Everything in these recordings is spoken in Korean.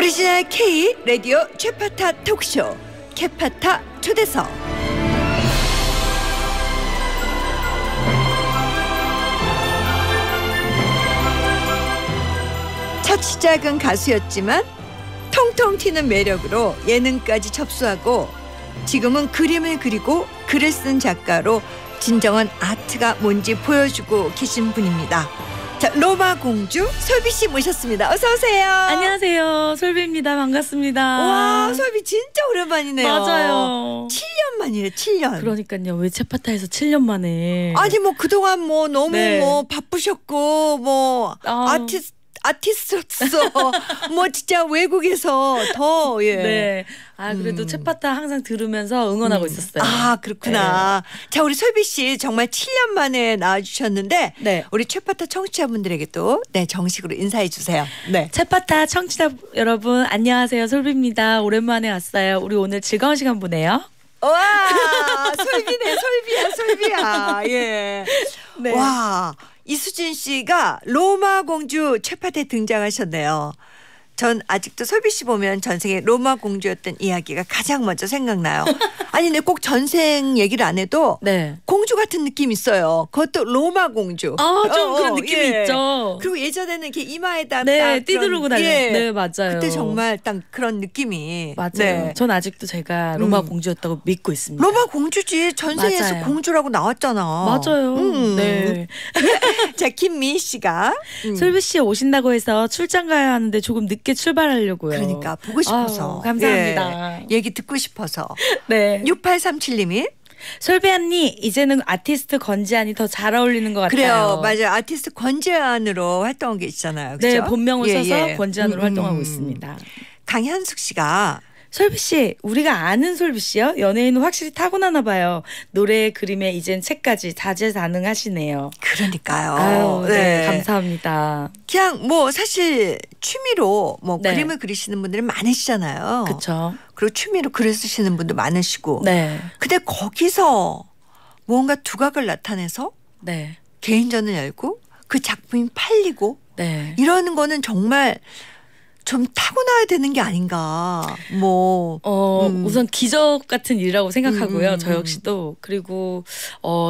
오리지널 K-라디오 캐파타 톡쇼 캐파타 초대석. 첫 시작은 가수였지만 통통 튀는 매력으로 예능까지 접수하고, 지금은 그림을 그리고 글을 쓴 작가로 진정한 아트가 뭔지 보여주고 계신 분입니다. 자, 로마 공주 솔비 씨 모셨습니다. 어서 오세요. 안녕하세요. 솔비입니다. 반갑습니다. 와, 솔비 진짜 오랜만이네요. 맞아요. 7년 만이래. 7년. 그러니까요. 왜 캐파타에서 7년 만에. 아니 뭐 그동안 뭐 너무 뭐 바쁘셨고 뭐 아티스트로서 뭐 진짜 외국에서 더 아, 그래도 캐파타 항상 들으면서 응원하고 있었어요. 아, 그렇구나. 자, 우리 솔비 씨 정말 7년 만에 나와주셨는데 우리 캐파타 청취자분들에게 또 정식으로 인사해 주세요. 캐파타 청취자 여러분 안녕하세요. 솔비입니다. 오랜만에 왔어요. 우리 오늘 즐거운 시간 보내요. 와, 솔비네. 솔비야. 예. 와, 이수진 씨가 로마 공주 캐파타에 등장하셨네요. 전 아직도 솔비 씨 보면 전생에 로마 공주였던 이야기가 가장 먼저 생각나요. 아니 근데 꼭 전생 얘기를 안 해도 공주 같은 느낌 있어요. 그것도 로마 공주. 아, 좀 그런 느낌이 있죠. 그리고 예전에는 이렇게 이마에다 띠두르고 다녔. 네, 맞아요. 그때 정말 딱 그런 느낌이. 맞아요. 전 아직도 제가 로마 공주였다고 믿고 있습니다. 로마 공주지. 전생에서 공주라고 나왔잖아. 맞아요. 자, 김미희 씨가 솔비 씨 오신다고 해서 출장 가야 하는데 조금 늦게 출발하려고요. 그러니까 보고 싶어서. 아유, 감사합니다. 얘기 듣고 싶어서. 6837님이 솔비 언니 이제는 아티스트 권지안이 더 잘 어울리는 것 같아요. 그래요. 맞아요. 아티스트 권지안으로 활동한 게 있잖아요. 그렇죠? 네. 본명을 써서 권지안으로 활동하고 있습니다. 강현숙 씨가 솔비 씨, 우리가 아는 솔비 씨요? 연예인은 확실히 타고나나 봐요. 노래, 그림에 이젠 책까지 다재다능하시네요. 그러니까요. 아유, 감사합니다. 그냥 뭐 사실 취미로 뭐 그림을 그리시는 분들이 많으시잖아요. 그렇죠. 그리고 취미로 글을 쓰시는 분도 많으시고. 근데 거기서 뭔가 두각을 나타내서 개인전을 열고 그 작품이 팔리고 이러는 거는 정말 좀 타고나야 되는 게 아닌가. 뭐 우선 기적 같은 일이라고 생각하고요. 저 역시도. 그리고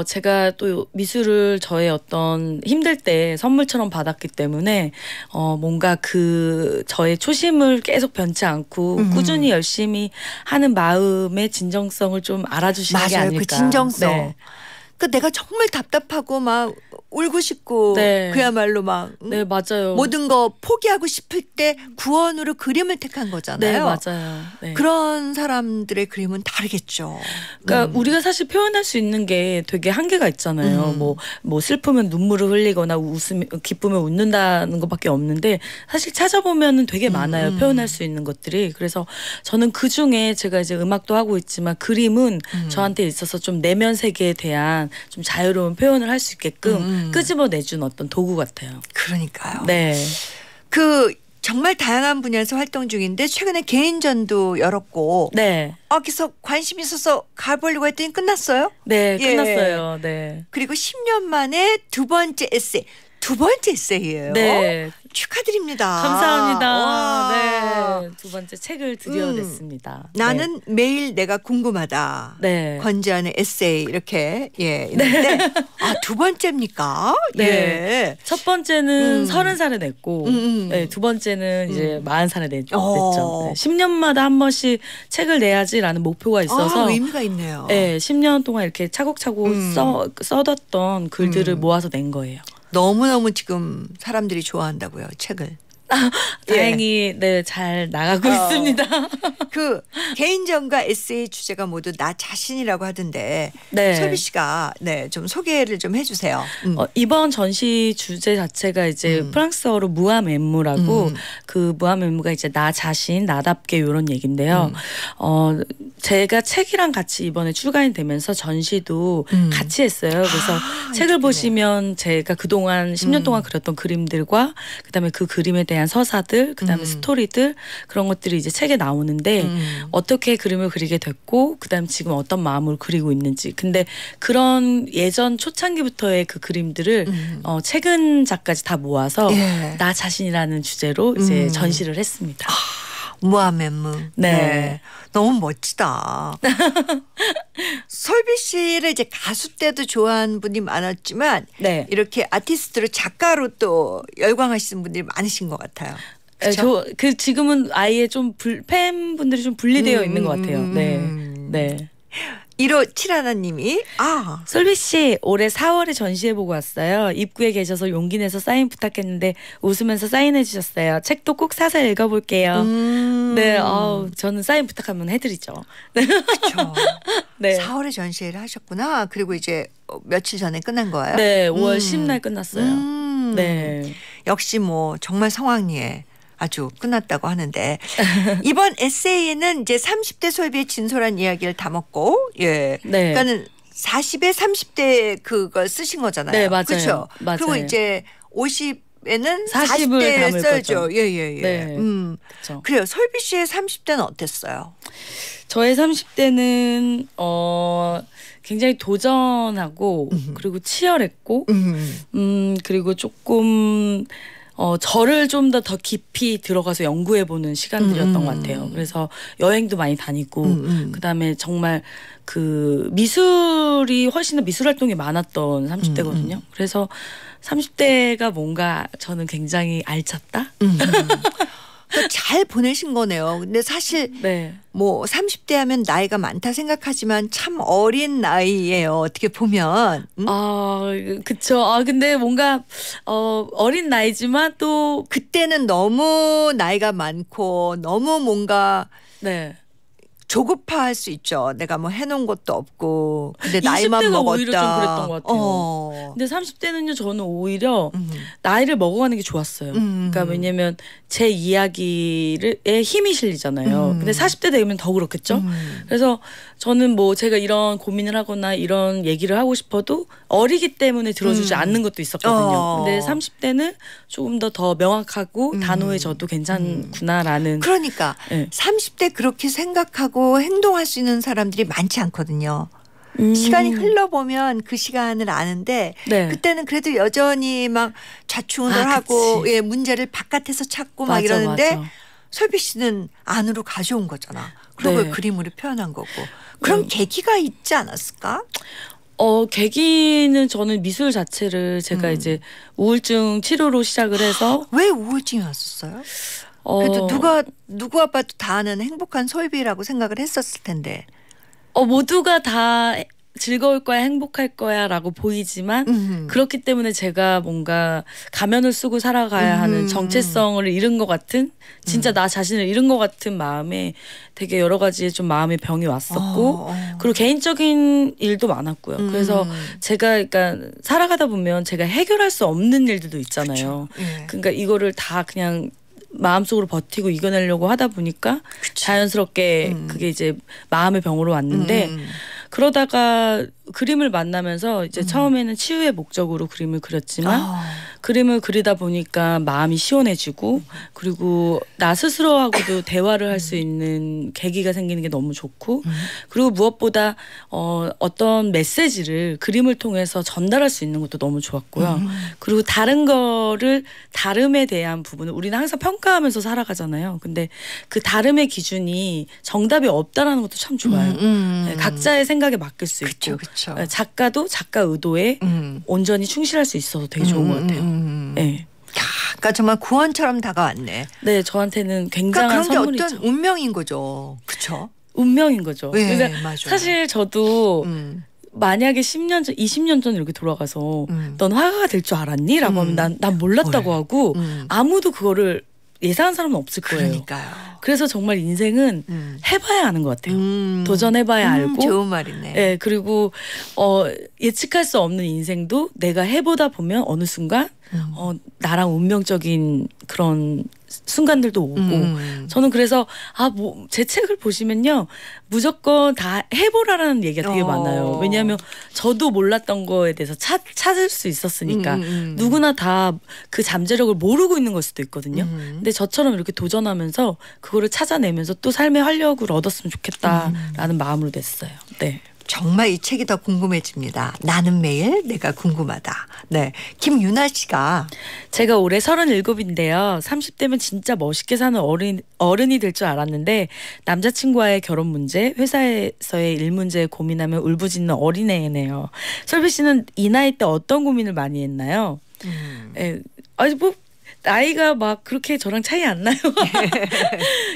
제가 또 미술을 저의 어떤 힘들 때 선물처럼 받았기 때문에 뭔가 그 저의 초심을 계속 변치 않고 꾸준히 열심히 하는 마음의 진정성을 좀 알아주시는 게 아닐까. 맞아요. 그 진정성. 그 내가 정말 답답하고 막 울고 싶고 그야말로 막 맞아요. 모든 거 포기하고 싶을 때 구원으로 그림을 택한 거잖아요. 맞아요. 그런 사람들의 그림은 다르겠죠. 그러니까 우리가 사실 표현할 수 있는 게 되게 한계가 있잖아요. 뭐 슬프면 눈물을 흘리거나 기쁘면 웃는다는 것밖에 없는데 사실 찾아보면은 되게 많아요. 표현할 수 있는 것들이. 그래서 저는 그 중에 제가 이제 음악도 하고 있지만 그림은 저한테 있어서 좀 내면 세계에 대한 좀 자유로운 표현을 할 수 있게끔 끄집어내준 어떤 도구 같아요. 그러니까요. 그 정말 다양한 분야에서 활동 중인데 최근에 개인전도 열었고 그래서 관심이 있어서 가보려고 했더니 끝났어요? 끝났어요. 그리고 10년 만에 두 번째 에세이예요. 축하드립니다. 감사합니다. 두 번째 책을 드디어 냈습니다. 나는 매일 내가 궁금하다. 권지안의 에세이 이렇게 있는데 아, 두 번째입니까? 첫 번째는 30살에 냈고 두 번째는 이제 40살에 냈죠. 10년마다 한 번씩 책을 내야지라는 목표가 있어서. 아, 의미가 있네요. 10년 동안 이렇게 차곡차곡 써뒀던 글들을 모아서 낸 거예요. 너무너무 지금 사람들이 좋아한다고요, 책을. 아, 다행히 잘 나가고 있습니다. 그 개인전과 에세이 주제가 모두 나 자신이라고 하던데 솔비 씨가 좀 소개를 좀 해주세요. 이번 전시 주제 자체가 이제 프랑스어로 무아멘무라고 그 무아멘무가 이제 나 자신, 나답게 이런 얘기인데요. 제가 책이랑 같이 이번에 출간이 되면서 전시도 같이 했어요. 그래서 책을 보시면 제가 그동안 10년 동안 그렸던 그림들과 그다음에 그 그림에 대한 서사들, 그다음에 스토리들 그런 것들이 이제 책에 나오는데 어떻게 그림을 그리게 됐고 그다음 지금 어떤 마음으로 그리고 있는지. 근데 그런 예전 초창기부터의 그 그림들을 최근 작까지 다 모아서 나 자신이라는 주제로 이제 전시를 했습니다. 무아멘무. 네. 네. 너무 멋지다. 솔비 씨를 이제 가수 때도 좋아한 분이 많았지만 네. 이렇게 아티스트로 작가로 또 열광하시는 분들이 많으신 것 같아요. 저 그 지금은 아예 좀 팬분들이 좀 분리되어 있는 것 같아요. 네. 네. 1571님이 아 솔비씨 올해 4월에 전시해보고 왔어요. 입구에 계셔서 용기 내서 사인 부탁했는데 웃으면서 사인해주셨어요. 책도 꼭 사서 읽어볼게요. 네, 저는 사인 부탁하면 해드리죠. 그렇죠. 네. 4월에 전시회를 하셨구나. 그리고 이제 며칠 전에 끝난 거예요? 네. 5월 10날 끝났어요. 네. 역시 뭐 정말 성황리에 아주 끝났다고 하는데 이번 에세이에는 이제 30대 솔비의 진솔한 이야기를 담았고 예. 네. 그러니까는 40에 30대 그걸 쓰신 거잖아요. 네, 맞아요. 그렇죠. 맞아요. 그리고 이제 50에는 40대를 써야죠. 예, 예, 예. 네. 그쵸. 그래요. 솔비 씨의 30대는 어땠어요? 저의 30대는 굉장히 도전하고 그리고 치열했고 그리고 조금 저를 좀 더 깊이 들어가서 연구해보는 시간들이었던 것 같아요. 그래서 여행도 많이 다니고 그다음에 정말 그 미술이 훨씬 더 미술 활동이 많았던 30대거든요. 그래서 30대가 뭔가 저는 굉장히 알찼다? 잘 보내신 거네요. 근데 사실 네. 뭐 30대 하면 나이가 많다 생각하지만 참 어린 나이예요. 어떻게 보면. 그쵸. 근데 뭔가 어린 나이지만 또 그때는 너무 나이가 많고 너무 뭔가 네. 조급화할 수 있죠. 내가 뭐 해놓은 것도 없고. 근데 나이만 먹었다. 20대가 오히려 좀 그랬던 것 같아요. 근데 30대는요. 저는 오히려 나이를 먹어가는 게 좋았어요. 그러니까 왜냐면 제 이야기에 힘이 실리잖아요. 근데 40대 되면 더 그렇겠죠. 그래서 저는 뭐 제가 이런 고민을 하거나 이런 얘기를 하고 싶어도 어리기 때문에 들어주지 않는 것도 있었거든요. 근데 30대는 조금 더 명확하고 단호해져도 괜찮구나라는. 그러니까 네. 30대 그렇게 생각하고 행동할 수 있는 사람들이 많지 않거든요. 시간이 흘러보면 그 시간을 아는데 네. 그때는 그래도 여전히 막 좌충우돌 하고 예, 문제를 바깥에서 찾고 맞아, 막 이러는데 맞아. 솔비 씨는 안으로 가져온 거잖아. 그런 걸 네. 그림으로 표현한 거고. 그럼 계기가 있지 않았을까? 계기는 저는 미술 자체를 제가 이제 우울증 치료로 시작을 해서. 왜 우울증이 왔었어요? 그래도 누구와 봐도 다 아는 행복한 솔비라고 생각을 했었을 텐데. 모두가 다 즐거울 거야, 행복할 거야 라고 보이지만 그렇기 때문에 제가 뭔가 가면을 쓰고 살아가야 하는 정체성을 잃은 것 같은 진짜 나 자신을 잃은 것 같은 마음에 되게 여러 가지 좀 마음의 병이 왔었고 그리고 개인적인 일도 많았고요. 그래서 제가 그러니까 살아가다 보면 제가 해결할 수 없는 일들도 있잖아요. 예. 그러니까 이거를 다 그냥 마음속으로 버티고 이겨내려고 하다 보니까 그치. 자연스럽게 그게 이제 마음의 병으로 왔는데 그러다가 그림을 만나면서 이제 처음에는 치유의 목적으로 그림을 그렸지만 그림을 그리다 보니까 마음이 시원해지고 그리고 나 스스로하고도 대화를 할 수 있는 계기가 생기는 게 너무 좋고 그리고 무엇보다 어떤 메시지를 그림을 통해서 전달할 수 있는 것도 너무 좋았고요. 그리고 다른 거를 다름에 대한 부분을 우리는 항상 평가하면서 살아가잖아요. 근데 그 다름의 기준이 정답이 없다라는 것도 참 좋아요. 네, 각자의 생각에 맡길 수 있고 그쵸. 작가도 작가 의도에 온전히 충실할 수 있어서 되게 좋은 것 같아요. 네. 그러니까 정말 구원처럼 다가왔네. 네, 저한테는 굉장한 선물이죠. 그러니까 그런 게 어떤 운명인 거죠. 그렇죠? 운명인 거죠. 네, 그러니까 맞아요. 사실 저도 만약에 10년 전, 20년 전 이렇게 돌아가서 넌 화가가 될 줄 알았니? 라고 하면 난 몰랐다고 하고 아무도 그거를 예상한 사람은 없을 거예요. 그러니까요. 그래서 정말 인생은 해봐야 아는 것 같아요. 도전해봐야 알고. 좋은 말이네. 예, 그리고 예측할 수 없는 인생도 내가 해보다 보면 어느 순간 나랑 운명적인 그런 순간들도 오고 저는 그래서 제 책을 보시면요 무조건 다 해보라라는 얘기가 되게 많아요. 왜냐하면 저도 몰랐던 거에 대해서 찾을 수 있었으니까 누구나 다 그 잠재력을 모르고 있는 걸 수도 있거든요. 근데 저처럼 이렇게 도전하면서 그거를 찾아내면서 또 삶의 활력을 얻었으면 좋겠다라는 마음으로 됐어요. 네. 정말 이 책이 더 궁금해집니다. 나는 매일 내가 궁금하다. 네, 김유나 씨가 제가 올해 37인데요. 30대면 진짜 멋있게 사는 어른이 될 줄 알았는데 남자친구와의 결혼 문제, 회사에서의 일 문제에 고민하며 울부짖는 어린애네요. 솔비 씨는 이 나이 때 어떤 고민을 많이 했나요? 예, 아니 뭐 나이가 막 그렇게 저랑 차이 안 나요.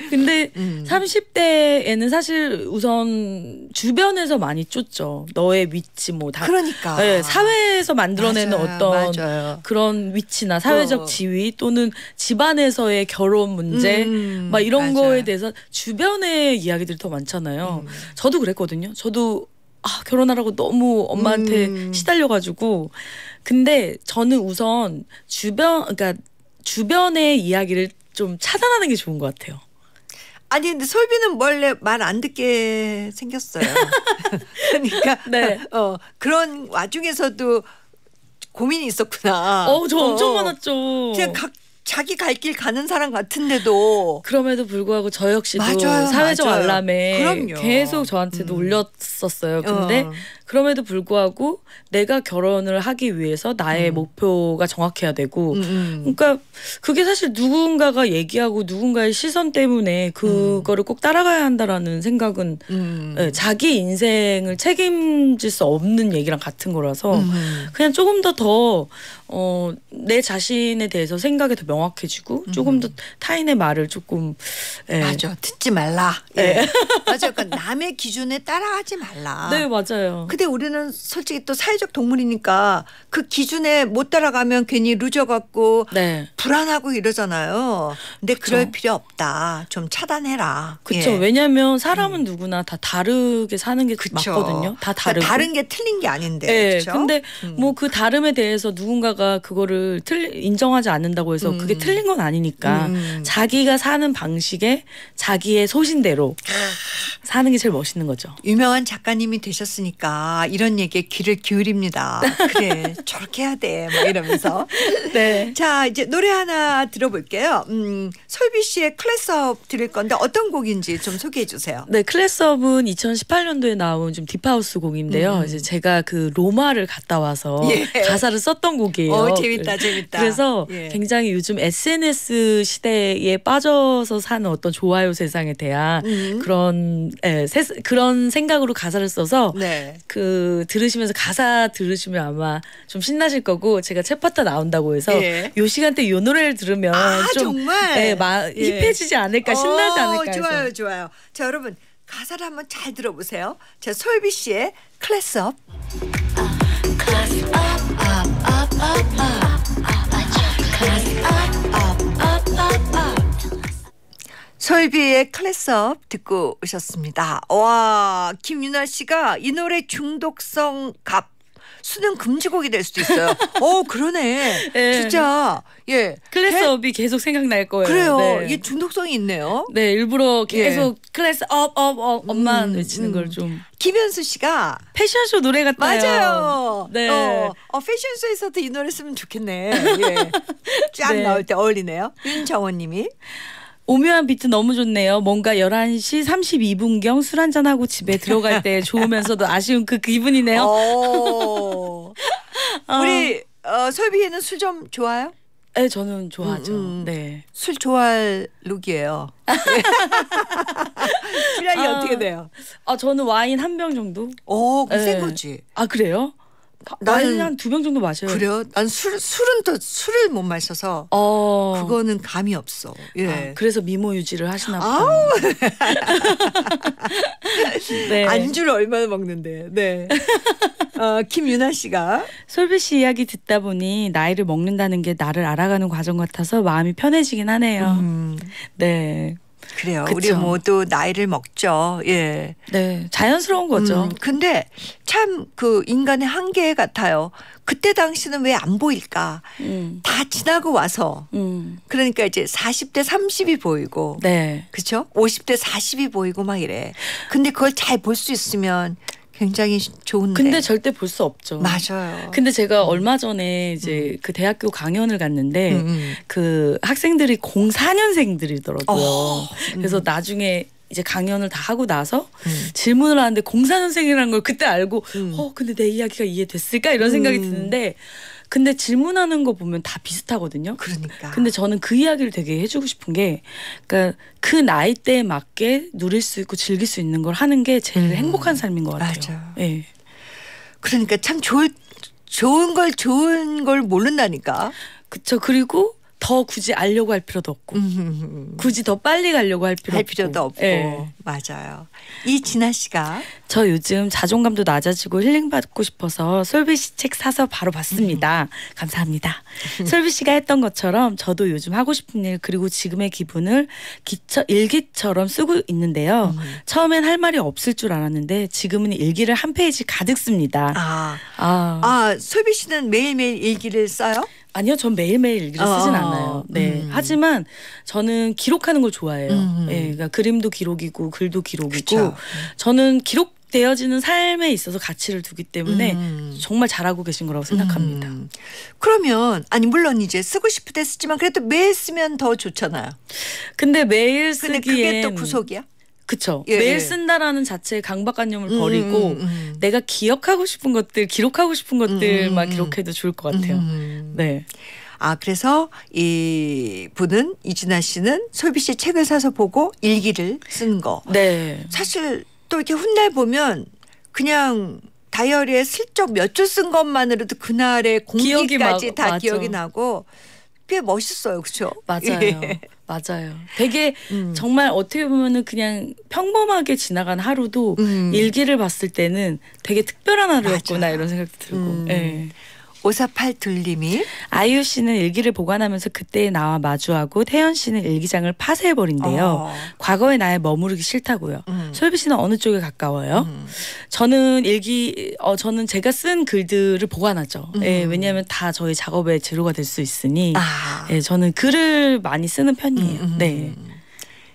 근데 30대에는 사실 우선 주변에서 많이 쫓죠. 너의 위치 뭐 다. 그러니까. 네, 사회에서 만들어내는 맞아요, 어떤 맞아요. 그런 위치나 사회적 지위 또는 집안에서의 결혼 문제 막 이런 맞아요. 거에 대해서 주변의 이야기들이 더 많잖아요. 저도 그랬거든요. 저도 아, 결혼하라고 너무 엄마한테 시달려가지고. 근데 저는 우선 그러니까 주변의 이야기를 좀 차단하는 게 좋은 것 같아요. 아니 근데 솔비는 원래 말 안 듣게 생겼어요. 그러니까 네. 그런 와중에서도 고민이 있었구나. 저 엄청 많았죠. 그냥 자기 갈 길 가는 사람 같은데도 그럼에도 불구하고 저 역시도 맞아요, 사회적 맞아요. 알람에 그럼요. 계속 저한테도 울렸었어요. 근데 그럼에도 불구하고 내가 결혼을 하기 위해서 나의 목표가 정확해야 되고 그러니까 그게 사실 누군가가 얘기하고 누군가의 시선 때문에 그거를 꼭 따라가야 한다라는 생각은 네, 자기 인생을 책임질 수 없는 얘기랑 같은 거라서 그냥 조금 더 내 자신에 대해서 생각이 더 명확해지고 조금 더 타인의 말을 조금 맞아 듣지 말라 예. 맞아요. 그러니까 남의 기준에 따라하지 말라. 네 맞아요. 근데 우리는 솔직히 또 사회적 동물이니까 그 기준에 못 따라가면 괜히 루저 같고 네. 불안하고 이러잖아요. 근데 그쵸. 그럴 필요 없다. 좀 차단해라. 그렇죠. 예. 왜냐하면 사람은 누구나 다 다르게 사는 게 그쵸. 맞거든요. 다 다르고. 그러니까 다른 게 틀린 게 아닌데. 네. 그쵸? 근데 뭐 그 다름에 대해서 누군가가 그거를 인정하지 않는다고 해서 그게 틀린 건 아니니까 자기가 사는 방식에 자기의 소신대로 사는 게 제일 멋있는 거죠. 유명한 작가님이 되셨으니까 이런 얘기에 귀를 기울입니다. 그래 저렇게 해야 돼 막 이러면서 네. 자 이제 노래 하나 들어볼게요. 솔비 씨의 클래스업 들을 건데 어떤 곡인지 좀 소개해 주세요. 네, 클래스업은 2018년도에 나온 좀 딥하우스 곡인데요. 이제 제가 그 로마를 갔다 와서 예. 가사를 썼던 곡이에요. 재밌다. 그래서 예. 굉장히 요즘 SNS 시대에 빠져서 사는 어떤 좋아요 세상에 대한 그런 생각으로 가사를 써서 네. 그 들으시면서 가사 들으시면 아마 좀 신나실 거고 제가 캐파타 나온다고 해서 예. 요 시간대 요 노래를 들으면 좀 정말? 예. 힙해지지 않을까 신나지 않을까 해서. 좋아요. 자 여러분 가사를 한번 잘 들어보세요. 자 솔비 씨의 클래스업. 솔비의 클래스업 듣고 오셨습니다. 와, 김유나 씨가 이 노래 중독성 갑 수능 금지곡이 될 수도 있어요. 그러네. 네. 진짜. 예. 클래스업이 계속 생각날 거예요. 그래요. 네. 이게 중독성이 있네요. 네, 일부러 계속 예. 클래스업만 외치는 걸 좀. 김현수 씨가 패션쇼 노래 같아요. 맞아요. 네. 패션쇼에서도 이 노래 쓰면 좋겠네. 예. 쫙 네. 나올 때 어울리네요. 윤정원 님이. 오묘한 비트 너무 좋네요. 뭔가 11시 32분경 술 한잔하고 집에 들어갈 때 좋으면서도 아쉬운 그 기분이네요. 우리 솔비에는 술 좀 좋아요? 네, 저는 좋아하죠. 네. 술 좋아할 룩이에요. 술량이 어떻게 돼요? 저는 와인 한 병 정도? 네. 거지. 아, 그래요? 나는 한 2병 정도 마셔요. 그래요? 난 술은 또 술을 못 마셔서 그거는 감이 없어. 예. 그래서 미모 유지를 하시나 봐요. 네. 안주를 얼마나 먹는데. 네. 김유나 씨가 솔비 씨 이야기 듣다 보니 나이를 먹는다는 게 나를 알아가는 과정 같아서 마음이 편해지긴 하네요. 네. 그래요. 그쵸. 우리 모두 나이를 먹죠. 예. 네. 자연스러운 거죠. 근데 참 그 인간의 한계 같아요. 그때 당시는 왜 안 보일까? 다 지나고 와서. 그러니까 이제 40대 30이 보이고. 네. 그렇죠? 50대 40이 보이고 막 이래. 근데 그걸 잘 볼 수 있으면 굉장히 좋은데. 근데 절대 볼 수 없죠. 맞아요. 근데 제가 얼마 전에 이제 그 대학교 강연을 갔는데 그 학생들이 04년생들이더라고요. 그래서 나중에 이제 강연을 다 하고 나서 질문을 하는데 공사 선생이라는 걸 그때 알고 근데 내 이야기가 이해됐을까 이런 생각이 드는데 근데 질문하는 거 보면 다 비슷하거든요. 그러니까. 근데 저는 그 이야기를 되게 해주고 싶은 게, 그러니까 그 나이대에 맞게 누릴 수 있고 즐길 수 있는 걸 하는 게 제일 행복한 삶인 것 같아요. 맞아. 네. 그러니까 참 좋은 걸 모른다니까. 그렇죠. 그리고 더 굳이 알려고 할 필요도 없고, 굳이 더 빨리 가려고 할 필요도 없고. 네. 맞아요. 이진아 씨가 저 요즘 자존감도 낮아지고 힐링받고 싶어서 솔비 씨 책 사서 바로 봤습니다. 감사합니다. 솔비 씨가 했던 것처럼 저도 요즘 하고 싶은 일 그리고 지금의 기분을 일기처럼 쓰고 있는데요. 처음엔 할 말이 없을 줄 알았는데 지금은 일기를 한 페이지 가득 씁니다. 솔비 씨는 매일매일 일기를 써요? 아니요. 전 매일매일 일기를 쓰진 않아요. 네. 하지만 저는 기록하는 걸 좋아해요. 네, 그러니까 그림도 기록이고 글도 기록이고 저는 기록되어지는 삶에 있어서 가치를 두기 때문에 정말 잘하고 계신 거라고 생각합니다. 그러면 아니 물론 이제 쓰고 싶을 때 쓰지만 그래도 매일 쓰면 더 좋잖아요. 근데 매일 쓰기엔 그게 또 구속이야? 그쵸. 예, 매일 쓴다라는 자체의 강박관념을 버리고 내가 기억하고 싶은 것들, 기록하고 싶은 것들만 기록해도 좋을 것 같아요. 네. 아 그래서 이 분은 이진아 씨는 솔비 씨 책을 사서 보고 일기를 쓰는 거. 네. 사실 또 이렇게 훗날 보면 그냥 다이어리에 슬쩍 몇 줄 쓴 것만으로도 그날의 공기까지 다 기억이 나고 꽤 멋있어요, 그렇죠? 맞아요. 예. 맞아요. 되게 정말 어떻게 보면은 그냥 평범하게 지나간 하루도 일기를 봤을 때는 되게 특별한 하루였구나 이런 생각도 들고. 예. 5482님이 아이유 씨는 일기를 보관하면서 그때의 나와 마주하고 태연 씨는 일기장을 파쇄해버린대요. 과거의 나에 머무르기 싫다고요. 솔비 씨는 어느 쪽에 가까워요? 저는 저는 제가 쓴 글들을 보관하죠. 예, 왜냐하면 다 저희 작업의 재료가 될 수 있으니 예, 저는 글을 많이 쓰는 편이에요. 네.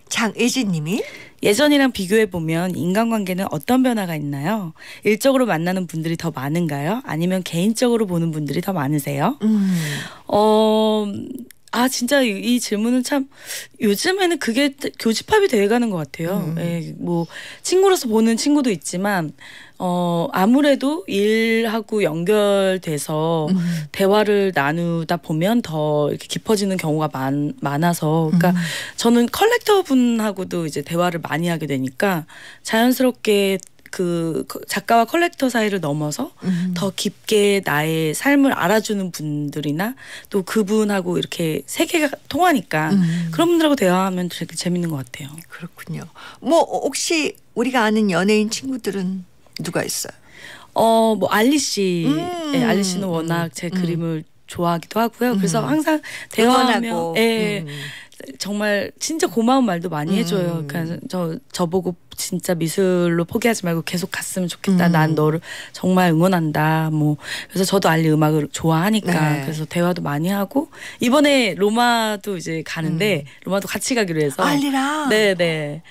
장예진님이 예전이랑 비교해보면 인간관계는 어떤 변화가 있나요? 일적으로 만나는 분들이 더 많은가요? 아니면 개인적으로 보는 분들이 더 많으세요? 진짜 이 질문은 참 요즘에는 그게 교집합이 돼가는 것 같아요. 예, 뭐 친구로서 보는 친구도 있지만 아무래도 일하고 연결돼서 대화를 나누다 보면 더 이렇게 깊어지는 경우가 많아서 그러니까 저는 컬렉터 분하고도 이제 대화를 많이 하게 되니까 자연스럽게 그 작가와 컬렉터 사이를 넘어서 더 깊게 나의 삶을 알아주는 분들이나 또 그분하고 이렇게 세계가 통하니까 그런 분들하고 대화하면 되게 재밌는 것 같아요. 그렇군요. 뭐 혹시 우리가 아는 연예인 친구들은 누가 있어요? 뭐 알리 씨, 네, 알리 씨는 워낙 제 그림을 좋아하기도 하고요. 그래서 항상 대화하면 정말 진짜 고마운 말도 많이 해줘요. 그러니까 저보고 진짜 미술로 포기하지 말고 계속 갔으면 좋겠다. 난 너를 정말 응원한다. 뭐 그래서 저도 알리 음악을 좋아하니까 그래서 대화도 많이 하고 이번에 로마도 이제 가는데 로마도 같이 가기로 해서 알리랑 네네.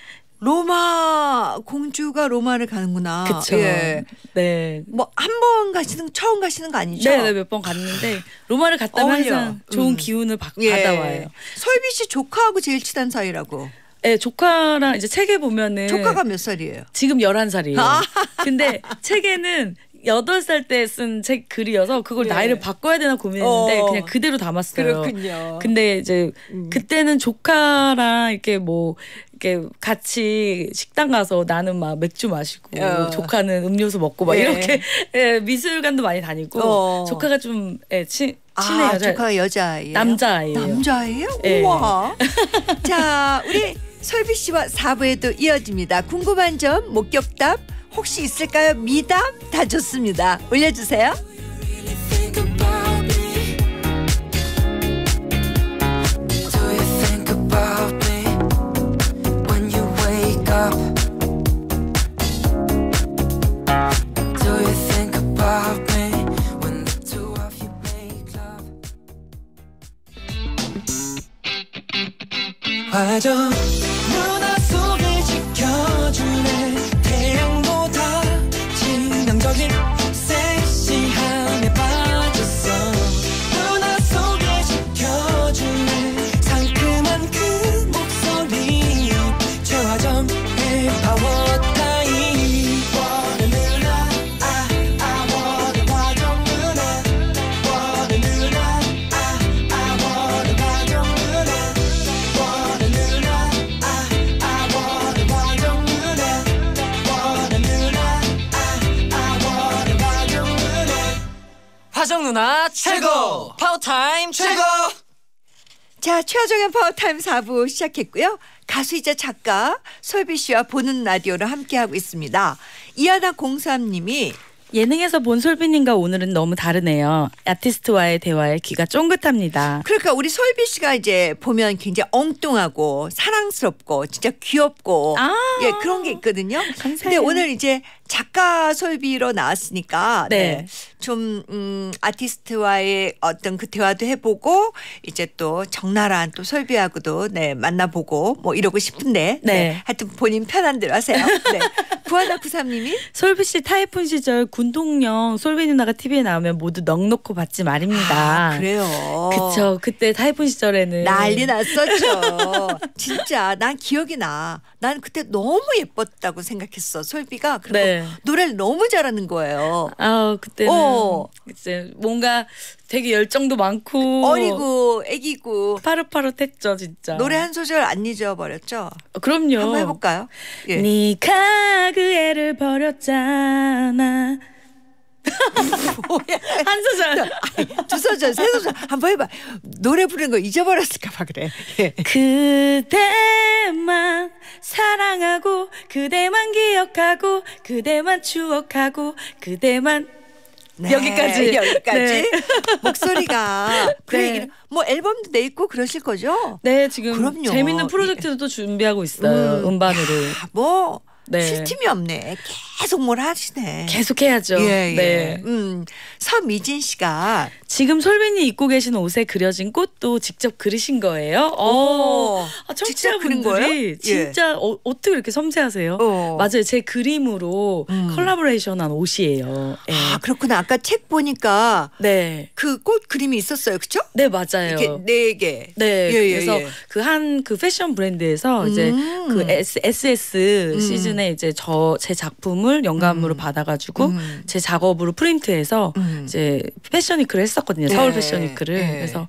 로마 공주가 로마를 가는구나. 그렇죠. 예. 네. 뭐 한 번 가시는 처음 가시는 거 아니죠? 네, 몇 번 갔는데 로마를 갔다면 항상 좋은 기운을 받아와요. 솔비 씨 조카하고 제일 친한 사이라고. 네, 조카랑 이제 책에 보면은 조카가 몇 살이에요? 지금 11살이에요. 근데 책에는 8살 때 쓴 책 글이어서 그걸 나이를 바꿔야 되나 고민했는데 그냥 그대로 담았어요. 그렇군요. 근데 이제 그때는 조카랑 이렇게 뭐 이렇게 같이 식당 가서 나는 막 맥주 마시고 조카는 음료수 먹고 막 이렇게 미술관도 많이 다니고 조카가 좀 친해요. 조카가 여자예요? 남자예요. 남자예요? 네. 우와. 자, 우리 솔비 씨와 4부에도 이어집니다. 궁금한 점, 목격담 혹시 있을까요? 미담 다 좋습니다. 올려주세요. 화정 지명적인 섹시한 누나 최고! 파워타임 최고! 자, 최화정의 파워타임 4부 시작했고요. 가수이자 작가 솔비씨와 보는 라디오를 함께하고 있습니다. 이하나03님이 예능에서 본 솔비님과 오늘은 너무 다르네요. 아티스트와의 대화에 귀가 쫑긋합니다. 그러니까 우리 솔비씨가 이제 보면 굉장히 엉뚱하고 사랑스럽고 진짜 귀엽고 예, 그런 게 있거든요. 감사해요. 근데 오늘 이제 작가 솔비로 나왔으니까 네. 좀 아티스트와의 어떤 그 대화도 해보고 이제 또 적나라한 또 솔비하고도 네, 만나보고 뭐 이러고 싶은데 네. 네, 하여튼 본인 편한 대로 하세요. 네. 구하나93님이 솔비씨 타이푼 시절 군동령 솔비 누나가 TV에 나오면 모두 넉넉히 봤지 말입니다. 아, 그래요. 그쵸. 그때 타이푼 시절에는 난리 났었죠. 진짜 난 기억이 나. 난 그때 너무 예뻤다고 생각했어. 솔비가 그리고 네. 노래를 너무 잘하는 거예요. 아, 그때는 이제 뭔가 되게 열정도 많고 어리고 애기고 파릇파릇했죠. 진짜 노래 한 소절 안 잊어버렸죠? 그럼요. 한번 해볼까요? 예. 네가 그 애를 버렸잖아. 한 소절 두 소절 세 소절 한번 해봐. 노래 부르는 거 잊어버렸을까 봐 그래. 예. 그대만 사랑하고 그대만 기억하고 그대만 추억하고 그대만 네, 여기까지. 여기까지. 네. 목소리가 그래 네. 뭐 앨범도 내 있고 그러실 거죠? 네, 지금 그럼요. 재밌는 프로젝트도 또 준비하고 있어요. 음반으로. 뭐 네. 쉴 틈이 없네. 계속 뭘 하시네. 계속 해야죠. 예, 예. 네. 서미진 씨가 지금 솔빈이 입고 계신 옷에 그려진 꽃도 직접 그리신 거예요? 오. 아, 청취자분들이 진짜 예. 어떻게 이렇게 섬세하세요? 오. 맞아요. 제 그림으로 컬라보레이션한 옷이에요. 예. 아, 그렇구나. 아까 책 보니까 네. 그 꽃 그림이 있었어요. 그렇죠? 네, 맞아요. 이렇게 네 개. 네. 예, 예, 그래서 예. 그 한 그 패션 브랜드에서 이제 그 SS 시즌 이제 제 작품을 영감으로 받아가지고 제 작업으로 프린트해서 이제 패션위크를 했었거든요. 네. 서울 패션위크를. 네. 그래서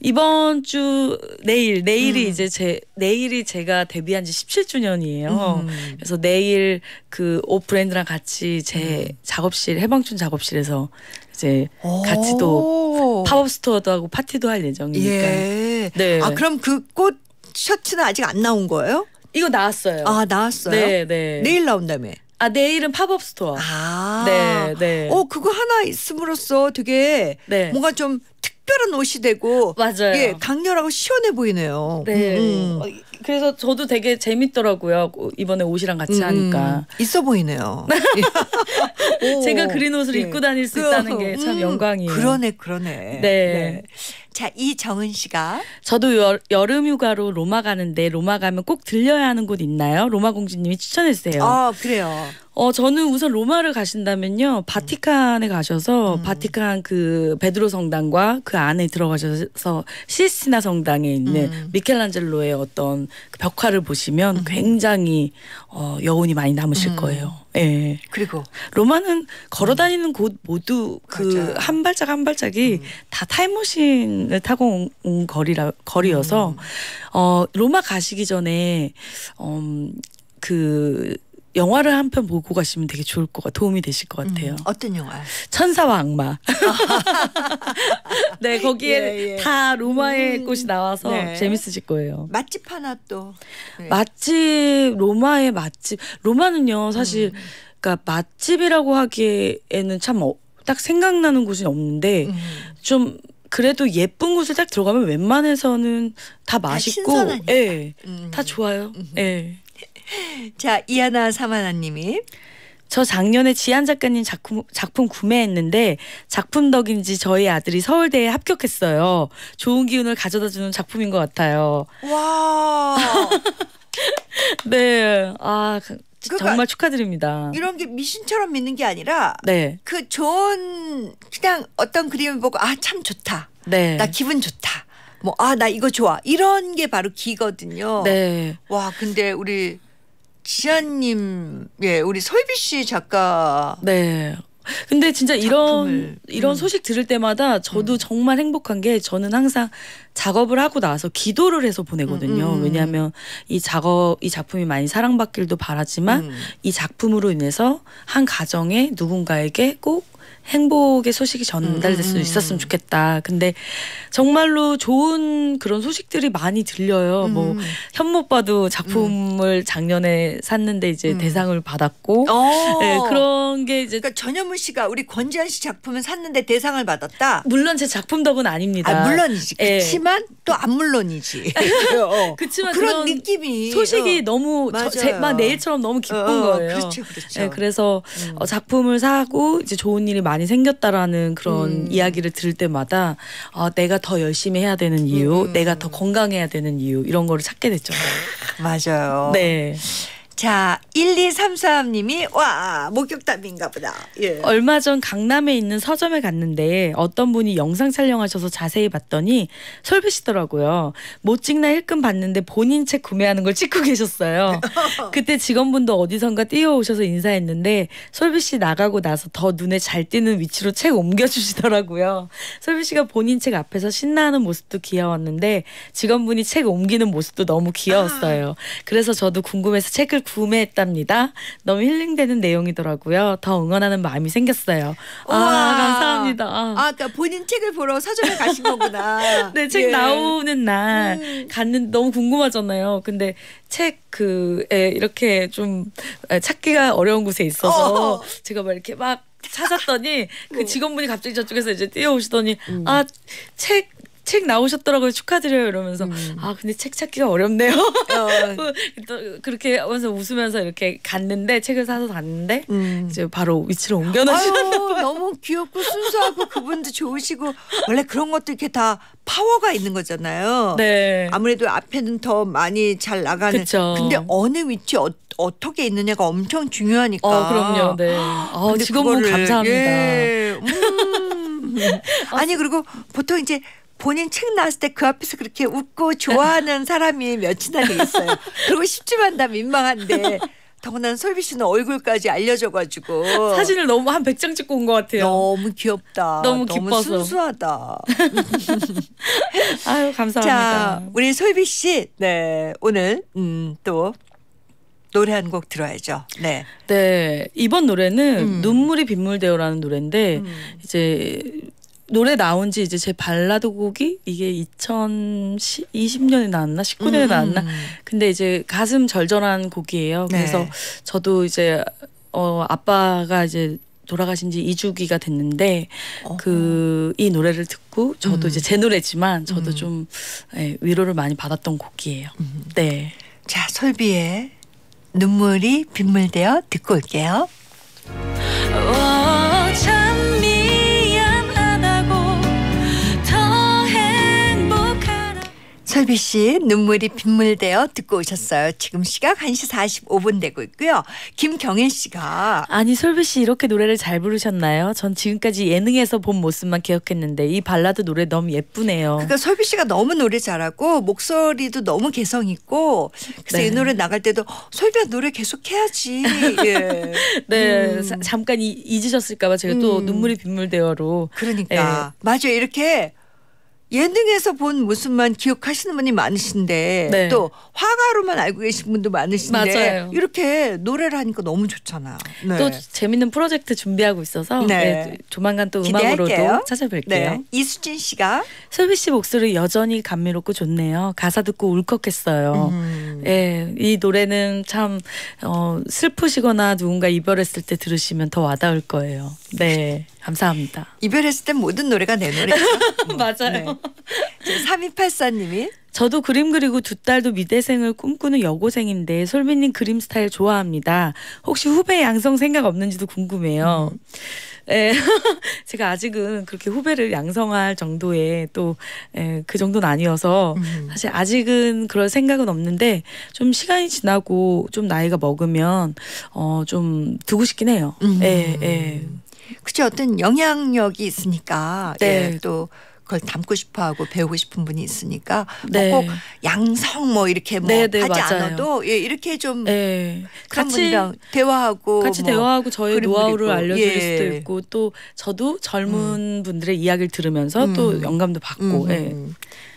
이번 주 내일이 이제 내일이 제가 데뷔한 지 17주년이에요. 그래서 내일 그 옷 브랜드랑 같이 제 작업실 해방촌 작업실에서 이제 같이 또 팝업 스토어도 하고 파티도 할 예정이니까. 예. 네. 아, 그럼 그 꽃 셔츠는 아직 안 나온 거예요? 이거 나왔어요. 아, 나왔어요? 네. 내일 나온다며. 아, 내일은 팝업 스토어. 아. 네. 그거 하나 있음으로써 되게 네. 뭔가 좀 특별한 옷이 되고. 맞아요. 예, 강렬하고 시원해 보이네요. 네. 그래서 저도 되게 재밌더라고요. 이번에 옷이랑 같이 하니까. 있어 보이네요. 제가 그린 옷을 네. 입고 다닐 수 있다는 게 참 영광이에요. 그러네. 네. 자, 이정은 씨가 저도 여름 휴가로 로마 가는데 로마 가면 꼭 들려야 하는 곳 있나요? 로마 공주님이 추천해주세요. 아, 그래요. 저는 우선 로마를 가신다면요. 바티칸에 가셔서 바티칸 그 베드로 성당과 그 안에 들어가셔서 시스티나 성당에 있는 미켈란젤로의 어떤 그 벽화를 보시면 굉장히 여운이 많이 남으실 거예요. 예. 그리고 로마는 걸어다니는 곳 모두 그 한 발짝 한 발짝이 다 타임머신을 타고 온 거리여서 로마 가시기 전에 그 영화를 한 편 보고 가시면 되게 좋을 것 같아요. 도움이 되실 것 같아요. 어떤 영화? 천사와 악마. 네, 거기에 예. 다 로마의 꽃이 나와서 네. 재밌으실 거예요. 맛집 하나 또. 네. 맛집, 로마의 맛집. 로마는요, 사실 그러니까 맛집이라고 하기에는 참 딱 생각나는 곳이 없는데 좀 그래도 예쁜 곳을 딱 들어가면 웬만해서는 다 맛있고 다 예, 다 좋아요. 예. 자, 이하나 사마나님이 저 작년에 지안 작가님 작품 구매했는데 작품 덕인지 저희 아들이 서울대에 합격했어요. 좋은 기운을 가져다주는 작품인 것 같아요. 와. 네. 아, 그러니까 정말 축하드립니다. 이런 게 미신처럼 믿는 게 아니라 네. 그 좋은 그냥 어떤 그림을 보고 아, 참 좋다. 네. 나 기분 좋다. 뭐 아, 나 이거 좋아. 이런 게 바로 기거든요. 네. 와, 근데 우리 지안님, 예, 우리 솔비 씨 작가. 네. 근데 진짜 작품을. 이런 소식 들을 때마다 저도 정말 행복한 게 저는 항상 작업을 하고 나서 기도를 해서 보내거든요. 왜냐하면 이 작품이 많이 사랑받길도 바라지만 이 작품으로 인해서 한 가정에 누군가에게 꼭 행복의 소식이 전달될 수 있었으면 좋겠다. 근데 정말로 좋은 그런 소식들이 많이 들려요. 뭐 현모 오빠도 작품을 작년에 샀는데 이제 대상을 받았고, 네, 그런 게 이제 그러니까 전현무 씨가 우리 권지안 씨 작품을 샀는데 대상을 받았다. 물론 제 작품 덕은 아닙니다. 아, 물론이지. 그렇지만 또 안 물론이지. 그렇지만 그런 느낌이 소식이 너무 막 내일처럼 너무 기쁜 거예요. 그렇죠, 그렇죠. 네, 그래서 작품을 사고 이제 좋은 일이 많이 생겼다라는 그런 이야기를 들을 때마다 내가 더 열심히 해야 되는 이유, 내가 더 건강해야 되는 이유 이런 거를 찾게 됐죠. 맞아요. 네. 자, 1233님이 와 목격담인가 보다. 예. 얼마 전 강남에 있는 서점에 갔는데 어떤 분이 영상 촬영하셔서 자세히 봤더니 솔비시더라고요. 못 찍나 힐끔 봤는데 본인 책 구매하는 걸 찍고 계셨어요. 그때 직원분도 어디선가 뛰어오셔서 인사했는데 솔비씨 나가고 나서 더 눈에 잘 띄는 위치로 책 옮겨주시더라고요. 솔비씨가 본인 책 앞에서 신나하는 모습도 귀여웠는데 직원분이 책 옮기는 모습도 너무 귀여웠어요. 그래서 저도 궁금해서 책을 구매했답니다. 너무 힐링되는 내용이더라고요. 더 응원하는 마음이 생겼어요. 우와. 아, 감사합니다. 그러니까 본인 책을 보러 서점에 가신 거구나. 네, 책 나오는 날 갔는데 너무 궁금하잖아요. 근데 책 이렇게 좀 찾기가 어려운 곳에 있어서 제가 막 이렇게 막 찾았더니 그 직원분이 갑자기 저쪽에서 이제 뛰어오시더니 아, 책 나오셨더라고요. 축하드려요. 이러면서 아, 근데 책 찾기가 어렵네요. 그렇게 하면서 웃으면서 이렇게 갔는데 책을 사서 갔는데 이제 바로 위치를 옮겨놓으셨나 봐요. 너무 귀엽고 순수하고 그분도 좋으시고 원래 그런 것도 이렇게 다 파워가 있는 거잖아요. 네. 아무래도 앞에는 더 많이 잘 나가는. 그쵸. 근데 어느 위치 어떻게 있느냐가 엄청 중요하니까. 그럼요. 네. 직원분 감사합니다. 예. 아니 그리고 보통 이제 본인 책 나왔을 때 그 앞에서 그렇게 웃고 좋아하는 사람이 몇이나 되겠어요. 그러고 싶지만 다 민망한데 더구나 솔비 씨는 얼굴까지 알려줘가지고 사진을 너무 한 100장 찍고 온 것 같아요. 너무 귀엽다. 너무 기뻐서. 순수하다. 아유, 감사합니다. 자, 우리 솔비 씨, 네, 오늘 또 노래 한 곡 들어야죠. 네. 네, 이번 노래는 눈물이 빗물되어라는 노래인데 이제. 노래 나온 지 이제 제 발라드 곡이 이게 2020년에 나왔나 19년에 나왔나 근데 이제 가슴 절절한 곡이에요. 그래서 네. 저도 이제 아빠가 이제 돌아가신 지 2주기가 됐는데 이 노래를 듣고 저도 이제 제 노래지만 저도 좀 위로를 많이 받았던 곡이에요. 네. 자, 솔비의 눈물이 빗물되어 듣고 올게요. 솔비 씨 눈물이 빗물되어 듣고 오셨어요. 지금 시각 1시 45분 되고 있고요. 김경일 씨가 아니 솔비 씨 이렇게 노래를 잘 부르셨나요? 전 지금까지 예능에서 본 모습만 기억했는데 이 발라드 노래 너무 예쁘네요. 그러니까 솔비 씨가 너무 노래 잘하고 목소리도 너무 개성 있고 그래서 네. 이 노래 나갈 때도 솔비야 노래 계속 해야지. 예. 네. 잠깐 잊으셨을까 봐 제가 또 눈물이 빗물되어로 그러니까 예. 맞아요. 이렇게 예능에서 본 모습만 기억하시는 분이 많으신데 네. 또 화가로만 알고 계신 분도 많으신데 맞아요. 이렇게 노래를 하니까 너무 좋잖아요. 네. 또 재밌는 프로젝트 준비하고 있어서 네. 네, 조만간 또 음악으로도 기대할게요. 찾아뵐게요. 네. 이수진 씨가 솔비 씨 목소리 여전히 감미롭고 좋네요. 가사 듣고 울컥했어요. 네, 이 노래는 참 슬프시거나 누군가 이별했을 때 들으시면 더 와닿을 거예요. 네. 감사합니다. 이별했을 땐 모든 노래가 내 노래죠. 맞아요. 네. 3284님이 저도 그림 그리고 두 딸도 미대생을 꿈꾸는 여고생인데 솔비님 그림 스타일 좋아합니다. 혹시 후배 양성 생각 없는지도 궁금해요. 예, 제가 아직은 그렇게 후배를 양성할 정도의 또 그 정도는 아니어서 사실 아직은 그럴 생각은 없는데 좀 시간이 지나고 좀 나이가 먹으면 좀 두고 싶긴 해요. 예. 그치 어떤 영향력이 있으니까 네. 예, 또 그걸 담고 싶어하고 배우고 싶은 분이 있으니까 네. 뭐 꼭 양성 뭐 이렇게 뭐 네네, 하지 맞아요. 않아도 예, 이렇게 좀 네. 그런 분이랑 같이 대화하고 저의 노하우를 알려줄 예. 수도 있고 또 저도 젊은 분들의 이야기를 들으면서 또 영감도 받고 예.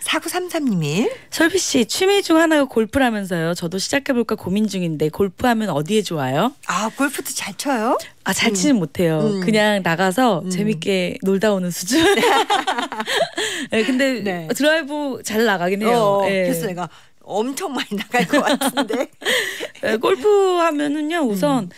4933님이 솔비씨 취미 중 하나가 골프라면서요. 저도 시작해볼까 고민 중인데 골프하면 어디에 좋아요? 아, 골프도 잘 쳐요? 아, 잘 치진 못해요. 그냥 나가서 재밌게 놀다 오는 수준. 네, 근데 네. 드라이브 잘 나가긴 해요. 그래서 내가 엄청 많이 나갈 것 같은데. 네, 골프하면은요 우선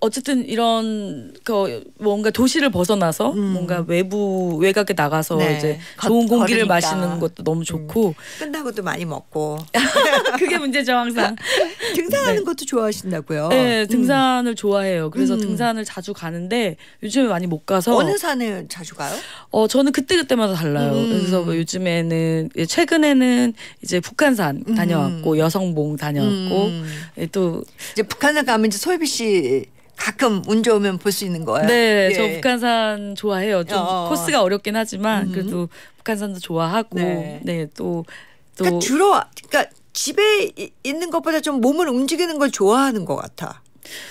어쨌든 이런 그 뭔가 도시를 벗어나서 뭔가 외곽에 나가서 네. 이제 좋은 공기를 걸으니까. 마시는 것도 너무 좋고 끝나고도 많이 먹고 그게 문제죠 항상. 등산하는 네. 것도 좋아하신다고요? 네, 등산을 좋아해요. 그래서 등산을 자주 가는데 요즘에 많이 못 가서. 어느 산을 자주 가요? 저는 그때마다 달라요. 그래서 뭐 요즘에는 최근에는 이제 북한산 다녀왔고 여성봉 다녀왔고 또 이제 북한산 가면 이제 솔비 씨 가끔 운 좋으면 볼 수 있는 거예요. 네, 예. 저 북한산 좋아해요. 좀 코스가 어렵긴 하지만 그래도 북한산도 좋아하고 네, 네 또 그러니까 그러니까 집에 있는 것보다 좀 몸을 움직이는 걸 좋아하는 것 같아.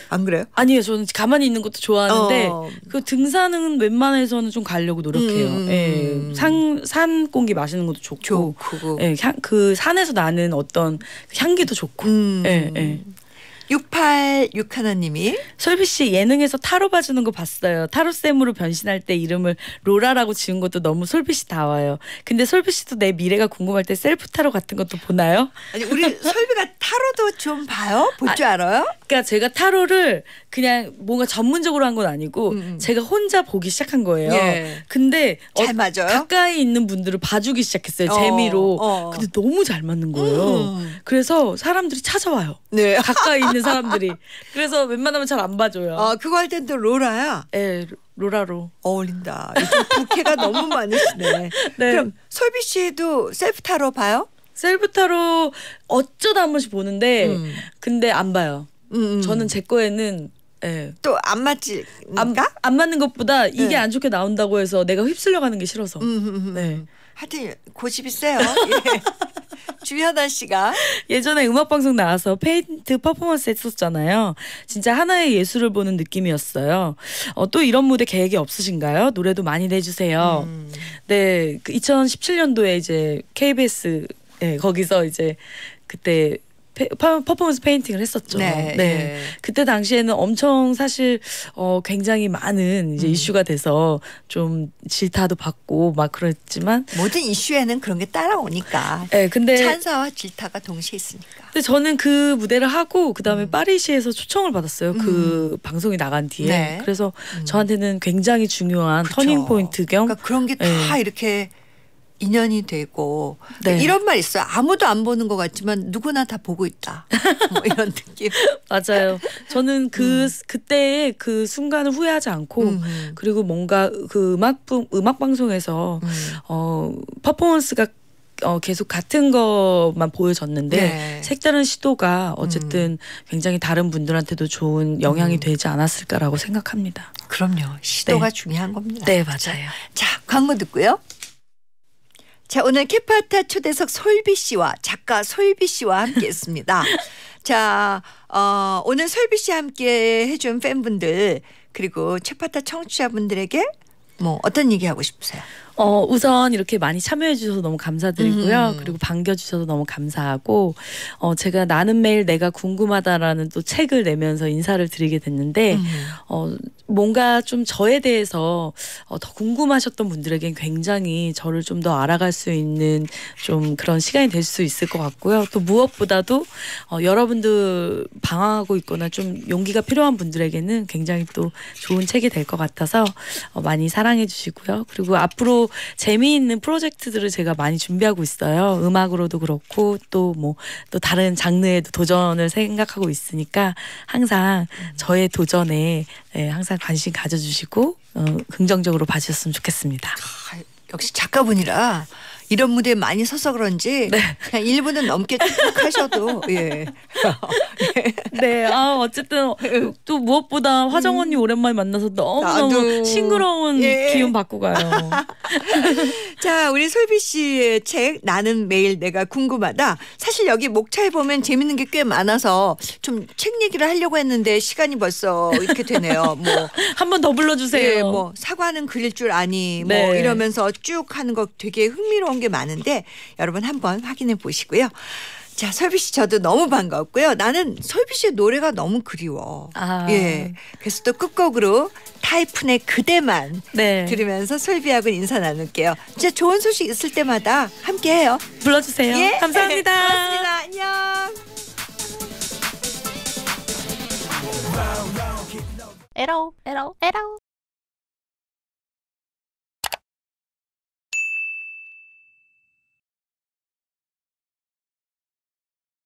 안 그래요? 아니에요. 저는 가만히 있는 것도 좋아하는데 그 등산은 웬만해서는 좀 가려고 노력해요. 예, 산 공기 마시는 것도 좋고 예, 그 산에서 나는 어떤 향기도 좋고 예, 예. 6861님이 솔비씨 예능에서 타로 봐주는 거 봤어요. 타로쌤으로 변신할 때 이름을 로라라고 지은 것도 너무 솔비씨다워요. 근데 솔비씨도 내 미래가 궁금할 때 셀프 타로 같은 것도 보나요? 아니, 우리 솔비가 타로도 좀 봐요? 볼 줄 알아요? 그러니까 제가 타로를 그냥 뭔가 전문적으로 한 건 아니고 제가 혼자 보기 시작한 거예요. 예. 근데 잘 맞아요? 가까이 있는 분들을 봐주기 시작했어요. 재미로. 근데 너무 잘 맞는 거예요. 그래서 사람들이 찾아와요. 네. 가까이 있는 사람들이. 그래서 웬만하면 잘 안 봐줘요. 아, 그거 할 땐 또 로라야? 네, 로라로. 어울린다. 요즘 부캐가 너무 많으시네. 네. 그럼 솔비 씨도 셀프 타로 봐요? 셀프 타로 어쩌다 한 번씩 보는데 근데 안 봐요. 저는 제 거에는 예. 또 안 맞지? 안 맞는 것보다 이게 네. 안 좋게 나온다고 해서 내가 휩쓸려가는 게 싫어서. 네. 하여튼 고집이 세요. 예. 주현아 씨가 예전에 음악방송 나와서 페인트 퍼포먼스 했었잖아요. 진짜 하나의 예술을 보는 느낌이었어요. 또 이런 무대 계획이 없으신가요? 노래도 많이 내주세요. 네, 그 2017년도에 이제 KBS 예, 거기서 이제 그때 퍼포먼스 페인팅을 했었죠. 네, 네. 네. 그때 당시에는 엄청 사실 굉장히 많은 이제 이슈가 돼서 좀 질타도 받고 막 그랬지만 모든 이슈에는 그런 게 따라오니까. 네, 근데 찬사와 질타가 동시에 있으니까. 근데 저는 그 무대를 하고 그다음에 파리시에서 초청을 받았어요. 그 방송이 나간 뒤에. 네. 그래서 저한테는 굉장히 중요한 그쵸. 터닝 포인트 겸 그러니까 그런 게 다 네. 이렇게 인연이 되고 그러니까 네. 이런 말 있어요. 아무도 안 보는 것 같지만 누구나 다 보고 있다. 뭐 이런 느낌. 맞아요. 저는 그때의 그 순간을 후회하지 않고 그리고 뭔가 그 음악 방송에서 퍼포먼스가 계속 같은 것만 보여졌는데 네. 색다른 시도가 어쨌든 굉장히 다른 분들한테도 좋은 영향이 되지 않았을까라고 생각합니다. 그럼요. 시도가 네. 중요한 겁니다. 네, 맞아요. 자, 광고 듣고요. 자, 오늘 캐파타 초대석 솔비 씨와 작가 솔비 씨와 함께했습니다. 자, 오늘 솔비 씨와 함께 해준 팬분들 그리고 캐파타 청취자분들에게 뭐 어떤 얘기하고 싶으세요? 우선 이렇게 많이 참여해 주셔서 너무 감사드리고요. 그리고 반겨주셔서 너무 감사하고 제가 나는 매일 내가 궁금하다라는 또 책을 내면서 인사를 드리게 됐는데 뭔가 좀 저에 대해서 더 궁금하셨던 분들에겐 굉장히 저를 좀 더 알아갈 수 있는 좀 그런 시간이 될 수 있을 것 같고요. 또 무엇보다도 여러분들 방황하고 있거나 좀 용기가 필요한 분들에게는 굉장히 또 좋은 책이 될 것 같아서 많이 사랑해 주시고요. 그리고 앞으로 재미있는 프로젝트들을 제가 많이 준비하고 있어요. 음악으로도 그렇고 또 뭐 또 다른 장르에도 도전을 생각하고 있으니까 항상 저의 도전에 항상 관심 가져주시고 긍정적으로 봐주셨으면 좋겠습니다. 아, 역시 작가분이라 이런 무대에 많이 서서 그런지 네. 그냥 1분은 넘게 쭉 하셔도 예. 네, 아, 어쨌든 또 무엇보다 화정 언니 오랜만에 만나서 너무너무 싱그러운 기운 받고 가요. 자, 우리 솔비 씨의 책 나는 매일 내가 궁금하다. 사실 여기 목차에 보면 재밌는 게 꽤 많아서 좀 책 얘기를 하려고 했는데 시간이 벌써 이렇게 되네요. 뭐 한 번 더 불러주세요. 네, 뭐 사과는 그릴 줄 아니 뭐 네. 이러면서 쭉 하는 거 되게 흥미로운 게 많은데 여러분 한번 확인해 보시고요. 자, 솔비 씨 저도 너무 반가웠고요. 나는 솔비 씨의 노래가 너무 그리워. 아. 예. 그래서 또 끝곡으로 타이푼의 그대만 네. 들으면서 솔비하고는 인사 나눌게요. 진짜 좋은 소식 있을 때마다 함께해요. 불러주세요. 예? 감사합니다. 고맙습니다. 안녕. 에라오 에라오 에라오.